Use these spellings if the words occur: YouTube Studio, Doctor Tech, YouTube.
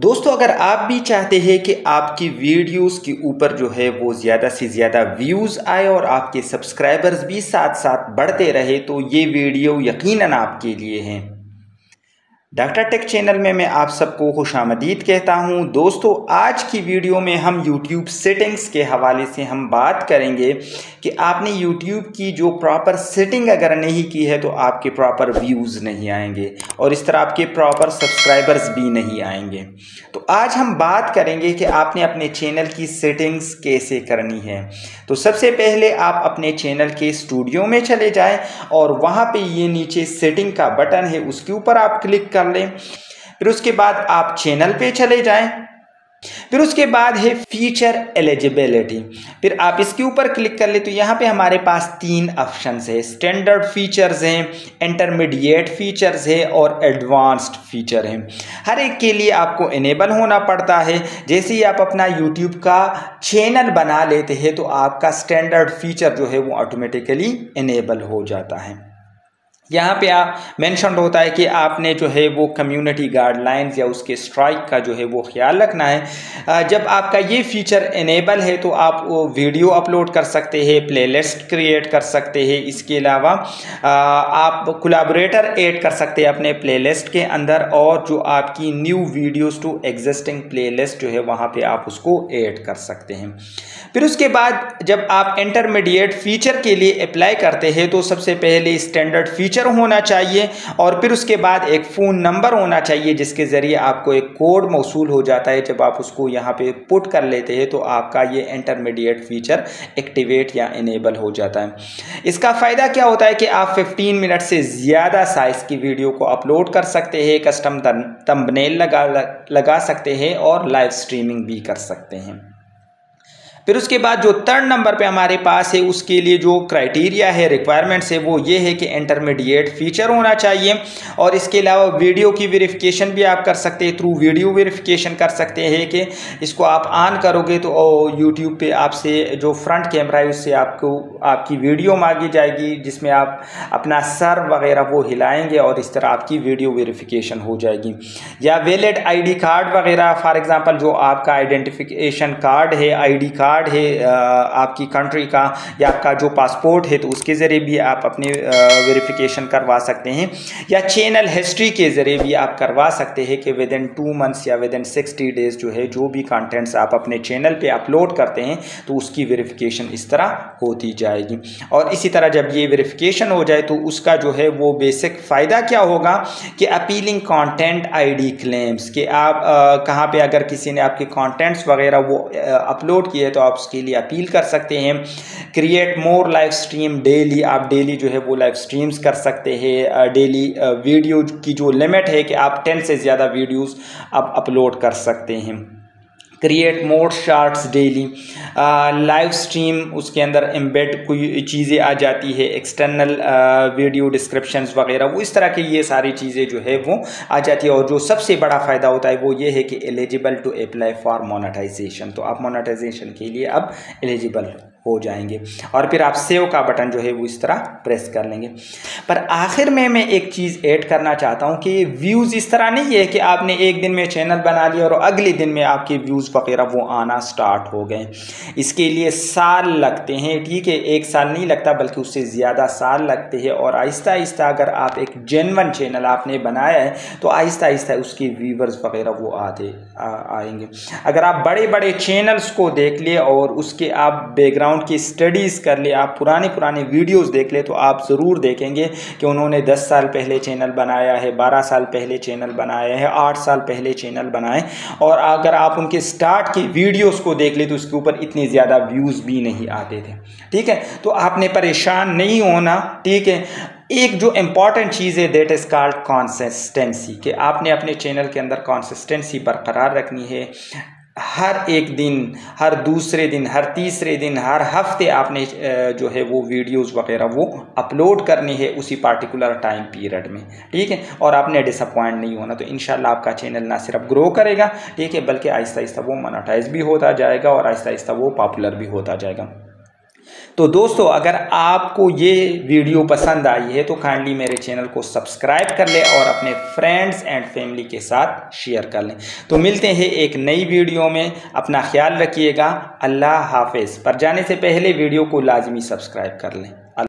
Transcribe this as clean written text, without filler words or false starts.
दोस्तों अगर आप भी चाहते हैं कि आपकी वीडियोस के ऊपर जो है वो ज़्यादा से ज़्यादा व्यूज़ आए और आपके सब्सक्राइबर्स भी साथ साथ बढ़ते रहे तो ये वीडियो यकीनन आपके लिए है। डॉक्टर टेक चैनल में मैं आप सबको खुशामदीद कहता हूं। दोस्तों आज की वीडियो में हम YouTube सेटिंग्स के हवाले से हम बात करेंगे कि आपने YouTube की जो प्रॉपर सेटिंग अगर नहीं की है तो आपके प्रॉपर व्यूज़ नहीं आएंगे और इस तरह आपके प्रॉपर सब्सक्राइबर्स भी नहीं आएंगे। तो आज हम बात करेंगे कि आपने अपने चैनल की सेटिंग्स कैसे करनी है। तो सबसे पहले आप अपने चैनल के स्टूडियो में चले जाएँ और वहाँ पर ये नीचे सेटिंग का बटन है उसके ऊपर आप क्लिक कर लें। फिर उसके बाद आप चैनल पे चले जाएं। फिर उसके बाद है फीचर एलिजिबिलिटी, फिर आप इसके ऊपर क्लिक कर ले तो यहाँ पे हमारे पास तीन ऑप्शंस है, स्टैंडर्ड फीचर्स हैं, इंटरमीडिएट फीचर्स है और एडवांस्ड फीचर हैं। हर एक के लिए आपको इनेबल होना पड़ता है। जैसे ही आप अपना यूट्यूब का चैनल बना लेते हैं तो आपका स्टैंडर्ड फीचर जो है वो ऑटोमेटिकली इनेबल हो जाता है। यहाँ पे आप मेंशन होता है कि आपने जो है वो कम्युनिटी गाइडलाइंस या उसके स्ट्राइक का जो है वो ख्याल रखना है। जब आपका ये फीचर इनेबल है तो आप वो वीडियो अपलोड कर सकते हैं, प्लेलिस्ट क्रिएट कर सकते हैं, इसके अलावा आप कोलैबोरेटर ऐड कर सकते हैं अपने प्लेलिस्ट के अंदर और जो आपकी new videos to existing playlist जो है वहाँ पर आप उसको ऐड कर सकते हैं। फिर उसके बाद जब आप इंटरमीडिएट फीचर के लिए अप्लाई करते हैं तो सबसे पहले स्टैंडर्ड फीचर होना चाहिए और फिर उसके बाद एक फ़ोन नंबर होना चाहिए जिसके ज़रिए आपको एक कोड मौसूल हो जाता है। जब आप उसको यहाँ पे पुट कर लेते हैं तो आपका ये इंटरमीडिएट फीचर एक्टिवेट या इनेबल हो जाता है। इसका फ़ायदा क्या होता है कि आप 15 मिनट से ज़्यादा साइज़ की वीडियो को अपलोड कर सकते हैं, कस्टम थंबनेल लगा सकते हैं और लाइव स्ट्रीमिंग भी कर सकते हैं। फिर उसके बाद जो थर्ड नंबर पे हमारे पास है उसके लिए जो क्राइटेरिया है, रिक्वायरमेंट्स है, वो ये है कि इंटरमीडिएट फीचर होना चाहिए और इसके अलावा वीडियो की वेरिफिकेशन भी आप कर सकते हैं, थ्रू वीडियो वेरिफिकेशन कर सकते हैं कि इसको आप ऑन करोगे तो यूट्यूब पे आपसे जो फ्रंट कैमरा है उससे आपको आपकी वीडियो मांगी जाएगी जिसमें आप अपना सर वगैरह वो हिलाएँगे और इस तरह आपकी वीडियो वेरिफिकेशन हो जाएगी। या वैलिड ID कार्ड वगैरह, फॉर एग्ज़ाम्पल जो आपका आइडेंटिफिकेशन कार्ड है, ID कार्ड है आपकी कंट्री का या आपका जो पासपोर्ट है तो उसके ज़रिए भी आप अपने वेरिफिकेशन करवा सकते हैं या चैनल हिस्ट्री के ज़रिए भी आप करवा सकते हैं कि विद इन 2 मंथ्स या विद इन 60 डेज़ जो है जो भी कंटेंट्स आप अपने चैनल पे अपलोड करते हैं तो उसकी वेरिफिकेशन इस तरह होती जाएगी। और इसी तरह जब ये वेरिफिकेशन हो जाए तो उसका जो है वो बेसिक फ़ायदा क्या होगा कि अपीलिंग कॉन्टेंट ID क्लेम्स कि आप कहाँ पर अगर किसी ने आपके कॉन्टेंट्स वगैरह वो अपलोड किए तो आप उसके लिए अपील कर सकते हैं। Create more live stream daily, आप डेली जो है वो लाइव स्ट्रीम्स कर सकते हैं। डेली वीडियो की जो लिमिट है कि आप 10 से ज़्यादा वीडियोस आप अपलोड कर सकते हैं। Create more shorts daily, live stream उसके अंदर एम्बेड कोई चीज़ें आ जाती है, एक्सटर्नल वीडियो डिस्क्रिप्शंस वगैरह वो इस तरह की ये सारी चीज़ें जो है वो आ जाती है। और जो सबसे बड़ा फ़ायदा होता है वो ये है कि eligible to apply for monetisation, तो आप मोनेटाइजेशन के लिए अब एलिजिबल हो जाएंगे और फिर आप सेव का बटन जो है वो इस तरह प्रेस कर लेंगे। पर आखिर में मैं एक चीज़ ऐड करना चाहता हूँ कि व्यूज़ इस तरह नहीं है कि आपने एक दिन में चैनल बना लिया और अगले दिन में आपके व्यूज़ वगैरह वो आना स्टार्ट हो गए। इसके लिए साल लगते हैं, ठीक है, एक साल नहीं लगता बल्कि उससे ज़्यादा साल लगते हैं। और आहिस्ता आहिस्ता अगर आप एक जेन्युइन चैनल आपने बनाया है तो आहिस्ता आहिस्ता उसके व्यूवर्स वगैरह वो आएंगे। अगर आप बड़े बड़े चैनल्स को देख लिए और उसके आप बैकग्राउंड की स्टडीज़ कर ले, आप पुराने वीडियोस देख ले तो आप ज़रूर देखेंगे कि उन्होंने 10 साल पहले चैनल बनाया है, 12 साल पहले चैनल बनाया है, 8 साल पहले चैनल बनाए। और अगर आप उनके स्टार्ट की वीडियोस को देख ले तो उसके ऊपर इतने ज़्यादा व्यूज़ भी नहीं आते थे, ठीक है। तो आपने परेशान नहीं होना, ठीक है। एक जो इम्पॉर्टेंट चीज़ है दैट इज़ कॉल्ड कंसिस्टेंसी कि आपने अपने चैनल के अंदर कंसिस्टेंसी बरकरार रखनी है। हर एक दिन, हर दूसरे दिन, हर तीसरे दिन, हर हफ्ते आपने जो है वो वीडियोस वगैरह वो अपलोड करनी है उसी पार्टिकुलर टाइम पीरियड में, ठीक है। और आपने डिसअपॉइंट नहीं होना तो इंशाल्लाह आपका चैनल ना सिर्फ ग्रो करेगा, ठीक है, बल्कि आहिस्ता आहिस्ता वो मोनेटाइज भी होता जाएगा और आहिस्ता आहिस्ता वो पॉपुलर भी होता जाएगा। तो दोस्तों अगर आपको ये वीडियो पसंद आई है तो काइंडली मेरे चैनल को सब्सक्राइब कर लें और अपने फ्रेंड्स एंड फैमिली के साथ शेयर कर लें। तो मिलते हैं एक नई वीडियो में, अपना ख्याल रखिएगा, अल्लाह हाफिज़। पर जाने से पहले वीडियो को लाजमी सब्सक्राइब कर लें।